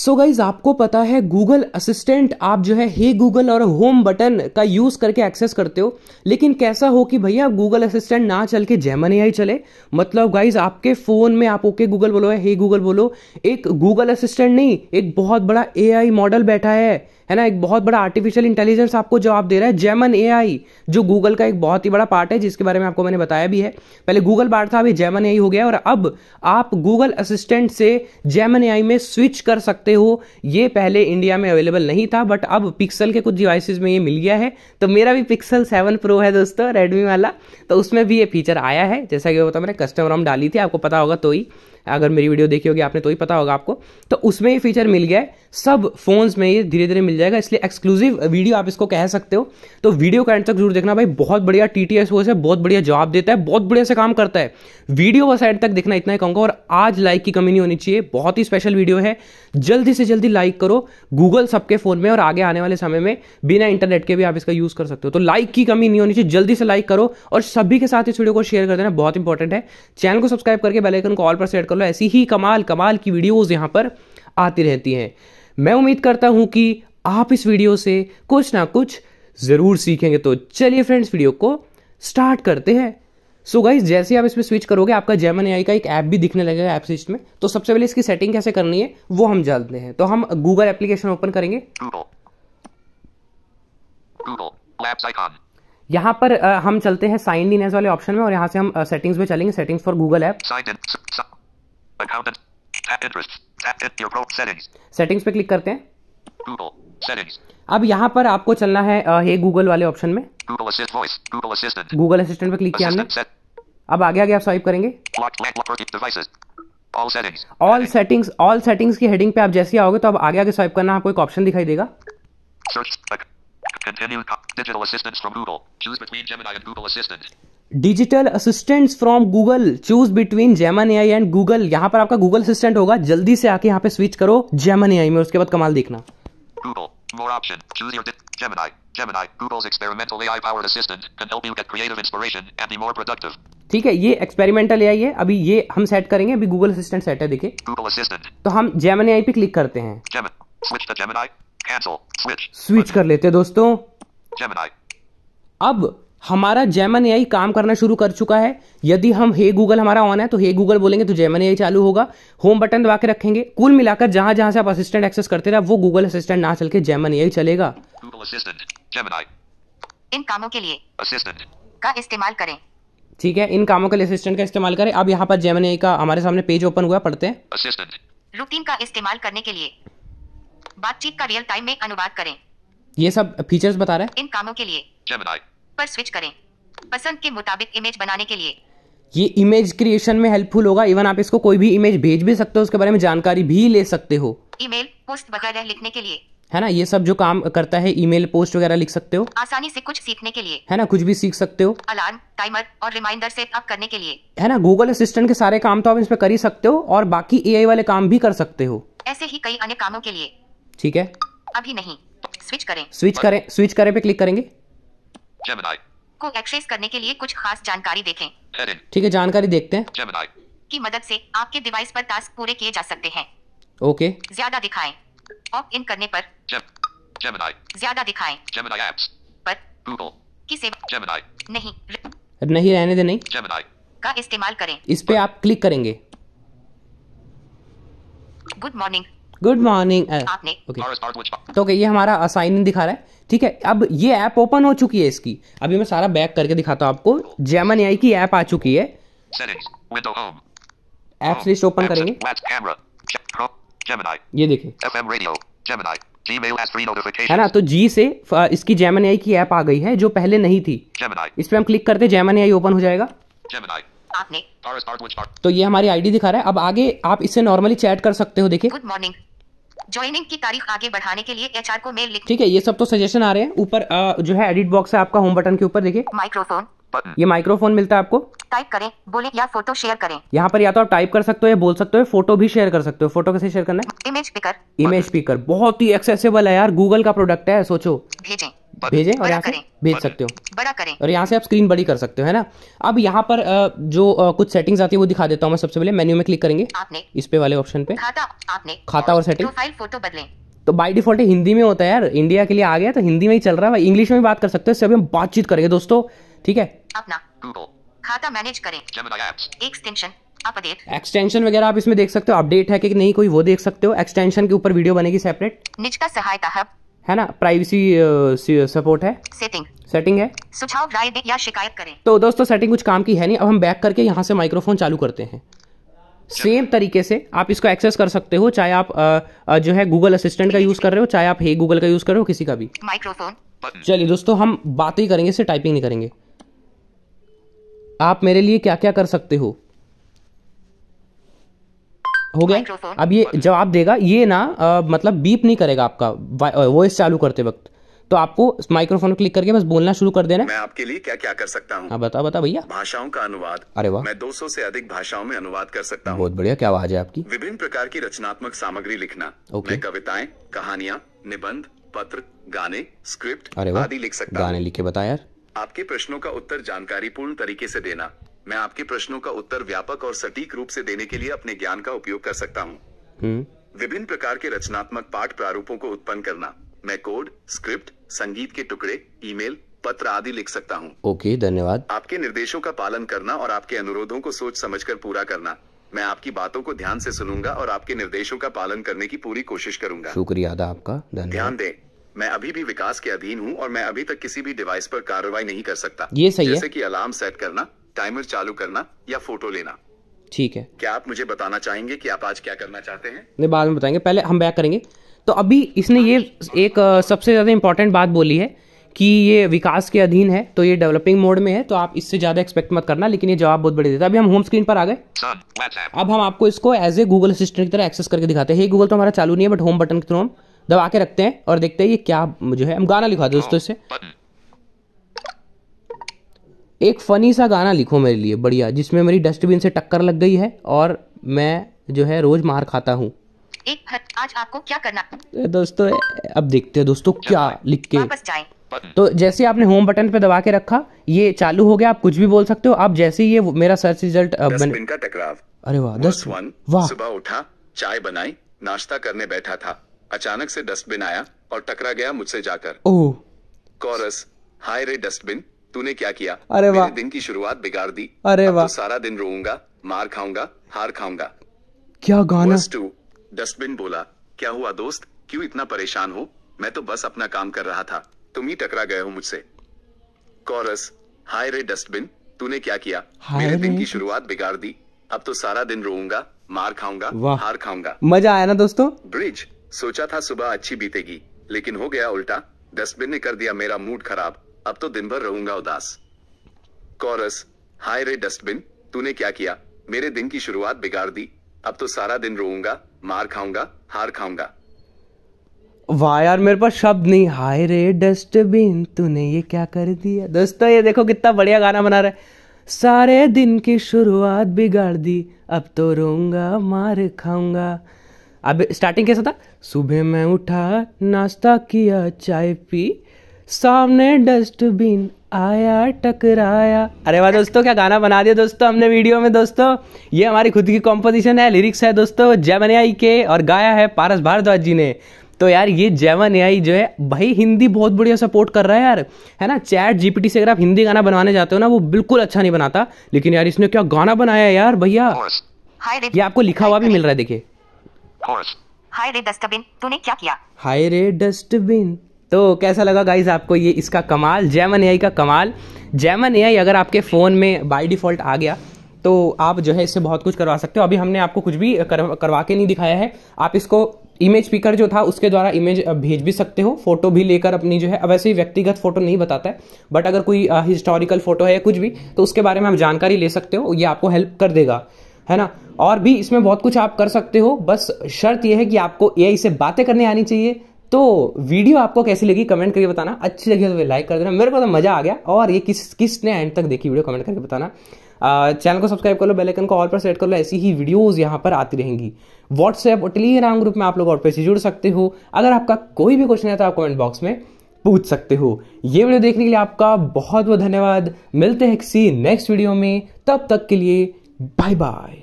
So guys आपको पता है गूगल असिस्टेंट आप जो है हे गूगल और होम बटन का यूज़ करके एक्सेस करते हो, लेकिन कैसा हो कि भैया गूगल असिस्टेंट ना चल के जेमिनी ही चले। मतलब गाइज आपके फ़ोन में आप ओके गूगल बोलो या हे गूगल बोलो, एक गूगल असिस्टेंट नहीं एक बहुत बड़ा एआई मॉडल बैठा है ना, एक बहुत बड़ा आर्टिफिशियल इंटेलिजेंस आपको जवाब दे रहा है। जेमिनी एआई जो गूगल का एक बहुत ही बड़ा पार्ट है, जिसके बारे में आपको मैंने बताया भी है। पहले गूगल पार्ट था, अभी जेमिनी एआई हो गया और अब आप गूगल असिस्टेंट से जेमिनी एआई में स्विच कर सकते हो। ये पहले इंडिया में अवेलेबल नहीं था, बट अब पिक्सल के कुछ डिवाइसेस में ये मिल गया है। तो मेरा भी Pixel 7 Pro है दोस्तों, रेडमी वाला, तो उसमें भी ये फीचर आया है। जैसा कि बताया मैंने कस्टम ROM डाली थी, आपको पता होगा, तो ही अगर मेरी वीडियो देखी होगी आपने तो ही पता होगा आपको। तो उसमें ये फीचर मिल गया है, सब फोन्स में ये धीरे धीरे मिल जाएगा, इसलिए एक्सक्लूसिव वीडियो आप इसको कह सकते हो। तो वीडियो का एंड तक जरूर देखना भाई, बहुत बढ़िया TTS OS है, बहुत बढ़िया जवाब देता है, बहुत बढ़िया से काम करता है। वीडियो बस एंड तक देखना, इतना ही कहूँगा। और आज लाइक की कमी नहीं होनी चाहिए, बहुत ही स्पेशल वीडियो है, जल्दी से जल्दी लाइक करो। गूगल सबके फोन में और आगे आने वाले समय में बिना इंटरनेट के भी आप इसका यूज़ कर सकते हो, तो लाइक की कमी नहीं होनी चाहिए, जल्दी से लाइक करो और सभी के साथ इस वीडियो को शेयर कर देना, बहुत इंपॉर्टेंट है। चैनल को सब्सक्राइब करके बेल आइकन को ऑल पर सेट कर लो, ऐसी ही कमाल कमाल की वीडियोज़ यहाँ पर आती रहती हैं। मैं उम्मीद करता हूँ कि आप इस वीडियो से कुछ ना कुछ ज़रूर सीखेंगे। तो चलिए फ्रेंड्स, वीडियो को स्टार्ट करते हैं। सो गाइज जैसे आप इसमें स्विच करोगे, आपका जेमिनी एआई का एक ऐप भी दिखने लगेगा ऐप स्विच में। तो सबसे पहले इसकी सेटिंग कैसे करनी है वो हम जानते हैं। तो हम गूगल एप्लीकेशन ओपन करेंगे। यहाँ पर हम चलते हैं साइन इन एज वाले ऑप्शन में और यहाँ से हम सेटिंग्स में चलेंगे, settings for Google app. Settings पे क्लिक करते हैं। अब यहाँ पर आपको चलना है हे गूगल वाले ऑप्शन में, गूगल असिस्टेंट पे क्लिक किया हमने। अब आगे आगे आप स्वाइप करेंगे, ऑल सेटिंग्स की हेडिंग पे आप जैसे आओगे तो अब आगे आगे स्वाइप करना, आपको एक ऑप्शन दिखाई देगा। Digital assistants from Google, choose between Gemini AI and Google. यहाँ पर आपका गूगल असिस्टेंट होगा, जल्दी से आके यहाँ पे स्विच करो जेमिनी एआई में, उसके बाद कमाल देखना। ठीक है, ये एक्सपेरिमेंटल एआई है, अभी ये हम सेट करेंगे, अभी गूगल असिस्टेंट सेट है, देखिए तो हम जेमिनी एआई पे क्लिक करते हैं, स्विच कर लेते हैं दोस्तों। अब हमारा जेमिनी एआई काम करना शुरू कर चुका है। यदि हम हे गूगल हमारा ऑन है तो हे गूगल बोलेंगे तो जेमिनी एआई चालू होगा, होम बटन दबा के रखेंगे। कुल मिलाकर जहां जहां से आप असिस्टेंट एक्सेस करते रहे वो गूगल असिस्टेंट ना चल के जेमिनी एआई चलेगा। इन कामों के लिए असिस्टेंट का इस्तेमाल करें, ठीक है, इन कामों के लिए असिस्टेंट का इस्तेमाल करें। अब यहाँ पर जेमिनी एआई का हमारे सामने पेज ओपन हुआ, पढ़ते हैं। असिस्टेंट रूटीन का इस्तेमाल करने के लिए बातचीत का रियल टाइम में अनुवाद करें, ये सब फीचर्स बता रहे हैं। इन कामों के लिए जेमिनी पर स्विच करें, पसंद के मुताबिक इमेज बनाने के लिए, ये इमेज क्रिएशन में हेल्पफुल होगा। इवन आप इसको कोई भी इमेज भेज भी सकते हो, उसके बारे में जानकारी भी ले सकते हो। ईमेल पोस्ट वगैरह लिखने के लिए, है ना, ये सब जो काम करता है, ईमेल पोस्ट वगैरह लिख सकते हो। आसानी से कुछ सीखने के लिए, है ना, कुछ भी सीख सकते हो। अलार्म टाइमर और रिमाइंडर सेट अप करने के लिए, है ना, गूगल असिस्टेंट के सारे काम तो आप इसमें कर ही सकते हो और बाकी एआई वाले काम भी कर सकते हो, ऐसे ही कई अन्य कामों के लिए। ठीक है, अभी नहीं, स्विच करें पे क्लिक करेंगे। जेमिनी को एक्सेस करने के लिए कुछ खास जानकारी देखें, ठीक है, जानकारी देखते हैं। जेमिनी की मदद से आपके डिवाइस पर टास्क पूरे किए जा सकते हैं। ओके, ज्यादा दिखाएं, ऑप्ट इन करने पर जेमिनी ज्यादा दिखाएं, जेमिनी ऐप्स पर गूगल की सेवा, जेमिनी नहीं रहने दे, नहीं, जेमिनी का इस्तेमाल करें, इस पे आप क्लिक करेंगे। गुड मॉर्निंग आपने ओके तो ये हमारा साइन इन दिखा रहा है, ठीक है। अब ये ऐप ओपन हो चुकी है इसकी, अभी मैं सारा बैक करके दिखाता हूँ आपको। जेमिनी एआई की ऐप आ चुकी है, ऐप्स लिस्ट ओपन करेंगे, ये देखिए, है ना, तो जी से इसकी जेमिनी एआई की ऐप आ गई है जो पहले नहीं थी। इस पर हम क्लिक करते हैं, जेमिनी एआई ओपन हो जाएगा। तो ये हमारी आईडी दिखा रहा है, अब आगे आप इससे नॉर्मली चैट कर सकते हो। देखिए, गुड मॉर्निंग, ज्वाइनिंग की तारीख आगे बढ़ाने के लिए एचआर को मेल लिख, ठीक है, ये सब तो सजेशन आ रहे हैं। ऊपर जो है एडिट बॉक्स है आपका होम बटन के ऊपर, देखिए माइक्रोफोन, ये माइक्रोफोन मिलता है आपको, टाइप करें, बोले या फोटो शेयर करें। यहाँ पर या तो आप टाइप कर सकते हो या बोल सकते हो, फोटो भी शेयर कर सकते हो। फोटो कैसे शेयर करना है? इमेज पिकर, बहुत ही एक्सेसिबल है यार, गूगल का प्रोडक्ट है, सोचो। भेजें भेजें और यहाँ से भेज सकते हो, बड़ा करें और यहाँ से आप स्क्रीन बड़ी कर सकते हो, है ना। अब यहाँ पर जो कुछ सेटिंग्स आती है वो दिखा देता हूँ मैं। सबसे पहले मेन्यू में क्लिक करेंगे, इस पे वाले ऑप्शन पे खाता और सेटिंग। तो बाय डिफॉल्ट हिंदी में होता है यार, इंडिया के लिए आ गया तो हिंदी में ही चल रहा है, इंग्लिश में भी बात कर सकते हो। सभी हम बातचीत करेंगे दोस्तों, ठीक है। अपना खाता मैनेज करें, एक्सटेंशन वगैरह आप इसमें देख सकते हो, अपडेट है कि नहीं कोई वो देख सकते हो। एक्सटेंशन के ऊपर वीडियो बनेगी सेपरेट। निज का सहायता हब है ना, प्राइवेसी सपोर्ट है, सेटिंग है, सुझाव राय दें या शिकायत करें। तो दोस्तों सेटिंग कुछ काम की है नहीं। अब हम बैक करके यहाँ से माइक्रोफोन चालू करते हैं। सेम तरीके से आप इसको एक्सेस कर सकते हो, चाहे आप जो है गूगल असिस्टेंट का यूज कर रहे हो, चाहे आप हे गूगल का यूज कर रहे हो, किसी का भी। माइक्रोफोन चलिए दोस्तों हम बातें ही करेंगे, इसे टाइपिंग नहीं करेंगे। आप मेरे लिए क्या क्या कर सकते हो गया। अब ये जवाब देगा, ये ना मतलब बीप नहीं करेगा आपका वॉइस चालू करते वक्त। तो आपको माइक्रोफोन क्लिक करके बस बोलना शुरू कर देना। मैं आपके लिए क्या क्या कर सकता हूँ, बता बता भैया। भाषाओं का अनुवाद, अरे वाह, मैं 200 से अधिक भाषाओं में अनुवाद कर सकता हूँ। बहुत बढ़िया, क्या आवाज है आपकी। विभिन्न प्रकार की रचनात्मक सामग्री लिखना, मैं कविताएं, कहानियाँ, निबंध, पत्र, गाने, स्क्रिप्ट आदि लिख सकता हूँ। गाने लिखे बता यार। आपके प्रश्नों का उत्तर जानकारीपूर्ण तरीके से देना, मैं आपके प्रश्नों का उत्तर व्यापक और सटीक रूप से देने के लिए अपने ज्ञान का उपयोग कर सकता हूँ। विभिन्न प्रकार के रचनात्मक पाठ प्रारूपों को उत्पन्न करना, मैं कोड, स्क्रिप्ट, संगीत के टुकड़े, ईमेल, पत्र आदि लिख सकता हूँ। ओके, धन्यवाद। आपके निर्देशों का पालन करना और आपके अनुरोधों को सोच समझकर पूरा करना, मैं आपकी बातों को ध्यान से सुनूंगा और आपके निर्देशों का पालन करने की पूरी कोशिश करूंगा। शुक्रिया अदा आपका, ध्यान दें। मैं अभी भी विकास के अधीन हूँ और मैं अभी तक किसी भी डिवाइस पर कार्रवाई नहीं कर सकता। ये सही है। जैसे कि अलार्म सेट करना, टाइमर चालू करना या फोटो लेना। ठीक है, क्या आप मुझे बताना चाहेंगे कि आप आज क्या करना चाहते हैं? नहीं, बाद में बताएंगे, पहले हम बैक करेंगे। तो अभी इसने ये एक सबसे ज़्यादा इम्पॉर्टेंट बात बोली है कि ये विकास के अधीन है, तो ये डेवलपिंग मोड में है, तो आप इससे ज़्यादा एक्सपेक्ट मत करना, लेकिन ये जवाब बहुत बढ़िया देता है। अभी हम होम स्क्रीन पर आ गए। अब हम आपको इसको एज ए गूगल असिस्टेंट की तरह एक्सेस करके दिखाते हैं। हे गूगल तो हमारा चालू नहीं है, बट होम बटन के थ्रू हम दबा के रखते हैं और देखते हैं ये क्या जो है। हम गाना लिखा दो दोस्तों इससे, एक फ़नी सा गाना लिखो मेरे लिए बढ़िया, जिसमें मेरी डस्टबिन से टक्कर लग गई है और मैं जो है रोज़ मार खाता हूँ। आज आपको क्या करना दोस्तों, अब देखते हैं दोस्तों क्या लिख के। तो जैसे आपने होम बटन पे दबा के रखा ये चालू हो गया, आप कुछ भी बोल सकते हो। आप जैसे ये मेरा सर्च रिजल्ट का टकराव, अरे वाह, 10 वाह। सुबह उठा, चाय बनाई, नाश्ता करने बैठा था, अचानक से डस्टबिन आया और टकरा गया मुझसे जाकर। ओह। कोरस, हाय रे डस्टबिन तूने क्या किया, अरे वाह, दिन की शुरुआत बिगाड़ दी, अरे वाह, तो सारा दिन रोऊंगा, मार खाऊंगा, हार खाऊंगा। क्या गाना। डस्टबिन बोला, क्या हुआ दोस्त, क्यों इतना परेशान हो, मैं तो बस अपना काम कर रहा था, तुम ही टकरा गए हो मुझसे। कोरस, हाय रे डस्टबिन तूने क्या किया, मेरे दिन की शुरुआत बिगाड़ दी, अब तो सारा दिन रोऊंगा, मार खाऊंगा, हार खाऊंगा। मजा आया ना दोस्तों। ब्रिज, सोचा था सुबह अच्छी बीतेगी लेकिन हो गया उल्टा, डस्टबिन ने कर दिया मेरा मूड खराब, अब तो दिन भर रहूंगा उदास। कोरस, हाय रे डस्टबिन तूने क्या किया, मेरे दिन की शुरुआत बिगाड़ दी, अब तो सारा दिन रोऊंगा, मार खाऊंगा, हार खाऊंगा। वाह यार, मेरे पास शब्द नहीं। हाय रे डस्टबिन तूने ये क्या कर दिया। दोस्तों ये देखो कितना बढ़िया गाना बना रहा है, सारे दिन की शुरुआत बिगाड़ दी, अब तो रोऊंगा, मार खाऊंगा। अब स्टार्टिंग कैसा था, सुबह मैं उठा, नाश्ता किया, चाय पी, सामने डस्टबिन आया, टकराया। अरे वाह दोस्तों, क्या गाना बना दिया दोस्तों हमने वीडियो में। दोस्तों ये हमारी खुद की कंपोजिशन है, लिरिक्स है दोस्तों जेमिनाई के, और गाया है पारस भारद्वाज जी ने। तो यार ये जेमिनाई जो है भाई हिंदी बहुत बढ़िया सपोर्ट कर रहा है यार, है ना। चैट जीपीटी से अगर आप हिंदी गाना बनवाने जाते हो ना, वो बिल्कुल अच्छा नहीं बनाता, लेकिन यार इसने क्या गाना बनाया यार भैया। ये आपको लिखा हुआ भी मिल रहा है, देखिए, हाय रे डस्टबिन तूने क्या किया, हाय रे डस्टबिन। तो कैसा लगा गाइज आपको ये इसका कमाल, जेमिनाई का कमाल। जेमिनाई अगर आपके फ़ोन में बाय डिफ़ॉल्ट आ गया तो आप जो है इससे बहुत कुछ करवा सकते हो। अभी हमने आपको कुछ भी करवा के नहीं दिखाया है। आप इसको इमेज पिकर जो था उसके द्वारा इमेज भेज भी सकते हो, फोटो भी लेकर अपनी जो है, अब वैसे ही व्यक्तिगत फोटो नहीं बताता है, बट अगर कोई हिस्टोरिकल फोटो है या कुछ भी तो उसके बारे में आप जानकारी ले सकते हो, ये आपको हेल्प कर देगा, है ना। और भी इसमें बहुत कुछ आप कर सकते हो, बस शर्त यह है कि आपको एआई से बातें करने आनी चाहिए। तो वीडियो आपको कैसी लगी कमेंट करके बताना, अच्छी लगी तो लाइक कर देना, मेरे को तो मजा आ गया। और ये किसने एंड तक देखी वीडियो कमेंट करके बताना। चैनल को सब्सक्राइब कर लो, बेल आइकन को ऑल पर सेट कर लो, ऐसी ही वीडियोस यहाँ पर आती रहेंगी। व्हाट्सएप और टेलीग्राम ग्रुप में आप लोग और पैसे जुड़ सकते हो। अगर आपका कोई भी क्वेश्चन है तो आप कमेंट बॉक्स में पूछ सकते हो। ये वीडियो देखने के लिए आपका बहुत बहुत धन्यवाद। मिलते हैं किसी नेक्स्ट वीडियो में, तब तक के लिए बाय बाय।